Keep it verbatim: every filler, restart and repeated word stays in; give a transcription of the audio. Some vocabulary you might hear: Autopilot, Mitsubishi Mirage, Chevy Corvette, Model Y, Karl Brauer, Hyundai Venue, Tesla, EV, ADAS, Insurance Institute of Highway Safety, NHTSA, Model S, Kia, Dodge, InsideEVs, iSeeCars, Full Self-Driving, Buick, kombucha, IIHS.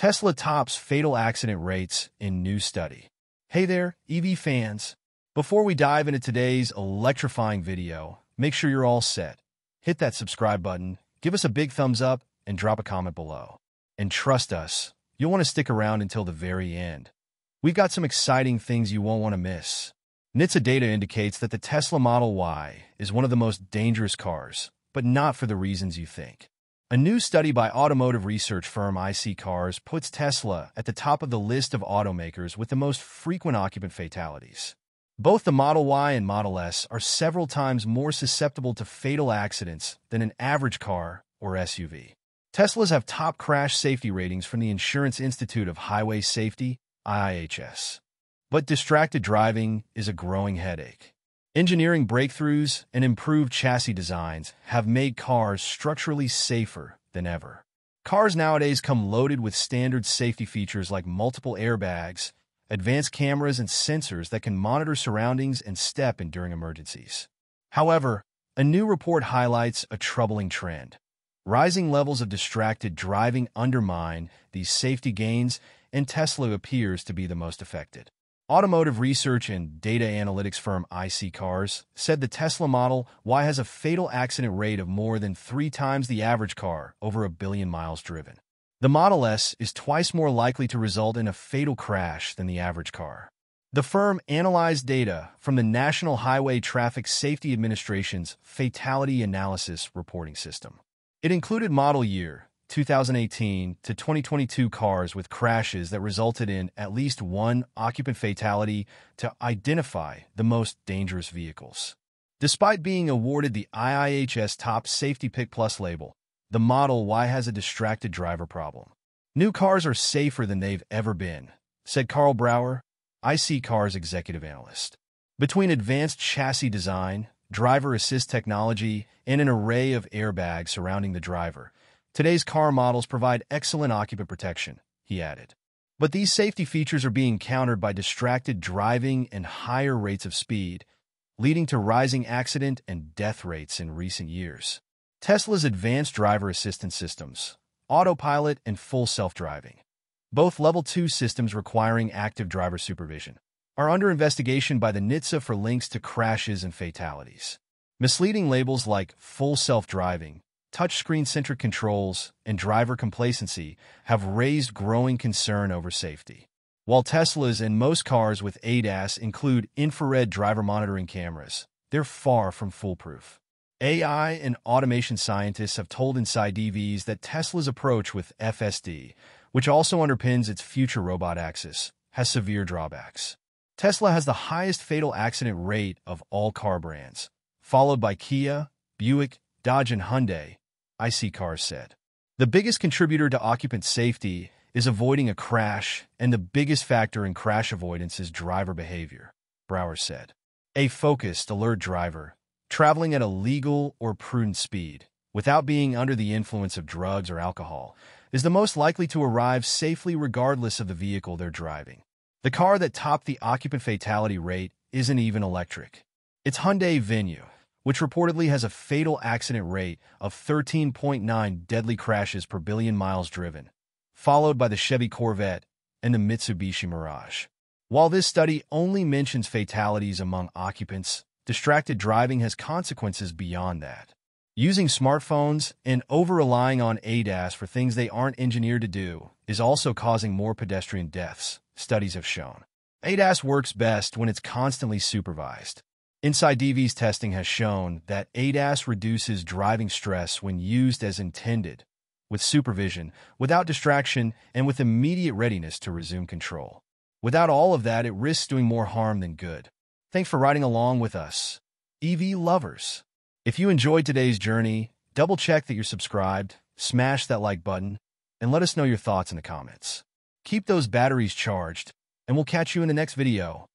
Tesla tops fatal accident rates in new study. Hey there, E V fans. Before we dive into today's electrifying video, make sure you're all set. Hit that subscribe button, give us a big thumbs up, and drop a comment below. And trust us, you'll want to stick around until the very end. We've got some exciting things you won't want to miss. N H T S A data indicates that the Tesla Model Y is one of the most dangerous cars, but not for the reasons you think. A new study by automotive research firm iSeeCars puts Tesla at the top of the list of automakers with the most frequent occupant fatalities. Both the Model Y and Model S are several times more susceptible to fatal accidents than an average car or S U V. Teslas have top crash safety ratings from the Insurance Institute of Highway Safety, I I H S. But distracted driving is a growing headache. Engineering breakthroughs and improved chassis designs have made cars structurally safer than ever. Cars nowadays come loaded with standard safety features like multiple airbags, advanced cameras, and sensors that can monitor surroundings and step in during emergencies. However, a new report highlights a troubling trend. Rising levels of distracted driving undermine these safety gains, and Tesla appears to be the most affected. Automotive research and data analytics firm iSeeCars said the Tesla Model Y has a fatal accident rate of more than three times the average car over a billion miles driven. The Model S is twice more likely to result in a fatal crash than the average car. The firm analyzed data from the National Highway Traffic Safety Administration's Fatality Analysis Reporting System. It included model year two thousand eighteen to twenty twenty-two cars with crashes that resulted in at least one occupant fatality to identify the most dangerous vehicles. Despite being awarded the I I H S Top Safety Pick Plus label, the Model Y has a distracted driver problem. New cars are safer than they've ever been, said Karl Brauer, iSeeCars executive analyst. Between advanced chassis design, driver assist technology, and an array of airbags surrounding the driver, today's car models provide excellent occupant protection, he added. But these safety features are being countered by distracted driving and higher rates of speed, leading to rising accident and death rates in recent years. Tesla's advanced driver assistance systems, Autopilot and Full Self-Driving, both Level two systems requiring active driver supervision, are under investigation by the N H T S A for links to crashes and fatalities. Misleading labels like Full Self-Driving, touchscreen-centric controls, and driver complacency have raised growing concern over safety. While Teslas and most cars with A D A S include infrared driver monitoring cameras, they're far from foolproof. A I and automation scientists have told InsideEVs that Tesla's approach with F S D, which also underpins its future robot axis, has severe drawbacks. Tesla has the highest fatal accident rate of all car brands, followed by Kia, Buick, Dodge, and Hyundai, iSeeCars said. The biggest contributor to occupant safety is avoiding a crash, and the biggest factor in crash avoidance is driver behavior, Brauer said. A focused, alert driver, traveling at a legal or prudent speed, without being under the influence of drugs or alcohol, is the most likely to arrive safely regardless of the vehicle they're driving. The car that topped the occupant fatality rate isn't even electric. It's Hyundai Venue, which reportedly has a fatal accident rate of thirteen point nine deadly crashes per billion miles driven, followed by the Chevy Corvette and the Mitsubishi Mirage. While this study only mentions fatalities among occupants, distracted driving has consequences beyond that. Using smartphones and over-relying on A D A S for things they aren't engineered to do is also causing more pedestrian deaths, studies have shown. A D A S works best when it's constantly supervised. InsideEVs testing has shown that A D A S reduces driving stress when used as intended, with supervision, without distraction, and with immediate readiness to resume control. Without all of that, it risks doing more harm than good. Thanks for riding along with us, E V lovers. If you enjoyed today's journey, double-check that you're subscribed, smash that like button, and let us know your thoughts in the comments. Keep those batteries charged, and we'll catch you in the next video.